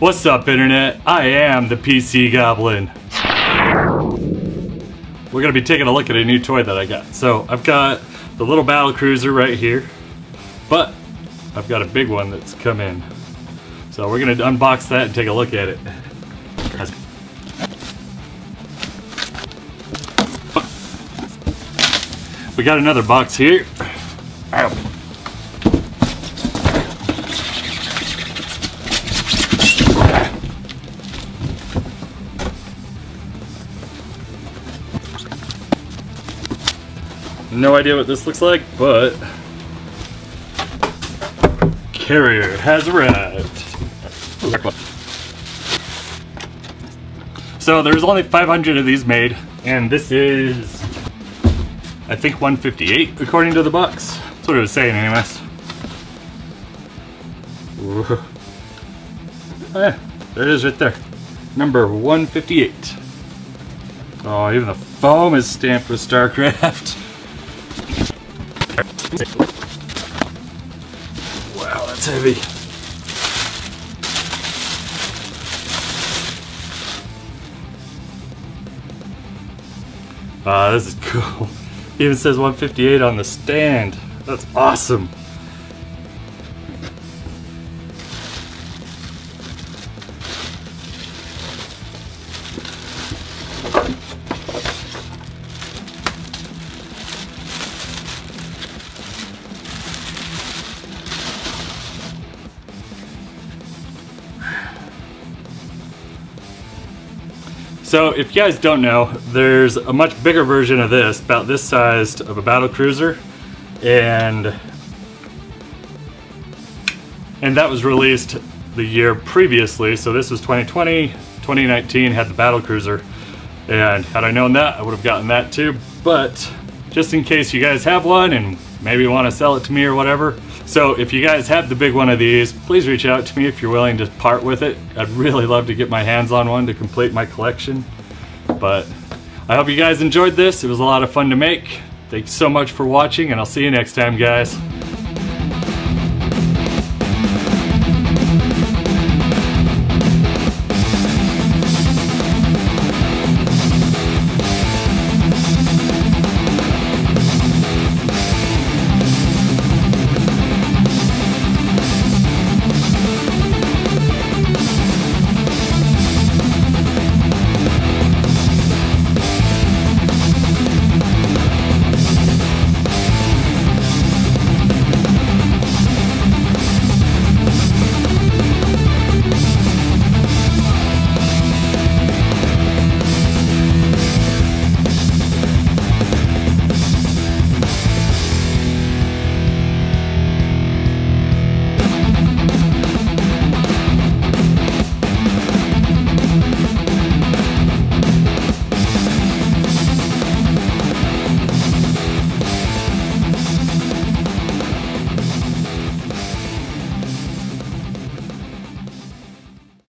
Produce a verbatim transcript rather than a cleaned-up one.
What's up, Internet? I am the P C Goblin. We're gonna be taking a look at a new toy that I got. So I've got the little Battlecruiser right here, but I've got a big one that's come in. So we're gonna unbox that and take a look at it. We got another box here. Ow. No idea what this looks like, but carrier has arrived. So there's only five hundred of these made, and this is, I think, one fifty-eight according to the box. That's what it was saying, anyways. Whoa. Oh yeah, there it is right there. Number one fifty-eight. Oh, even the foam is stamped with StarCraft. Wow, that's heavy. Ah, this is cool. It even says one fifty-eight on the stand. That's awesome. So if you guys don't know, there's a much bigger version of this, about this sized, of a Battlecruiser, and and that was released the year previously. So this was twenty twenty, twenty nineteen had the Battlecruiser, and had I known that, I would have gotten that too. But just in case you guys have one and maybe want to sell it to me or whatever. So if you guys have the big one of these, please reach out to me if you're willing to part with it. I'd really love to get my hands on one to complete my collection. But I hope you guys enjoyed this. It was a lot of fun to make. Thanks so much for watching, and I'll see you next time, guys.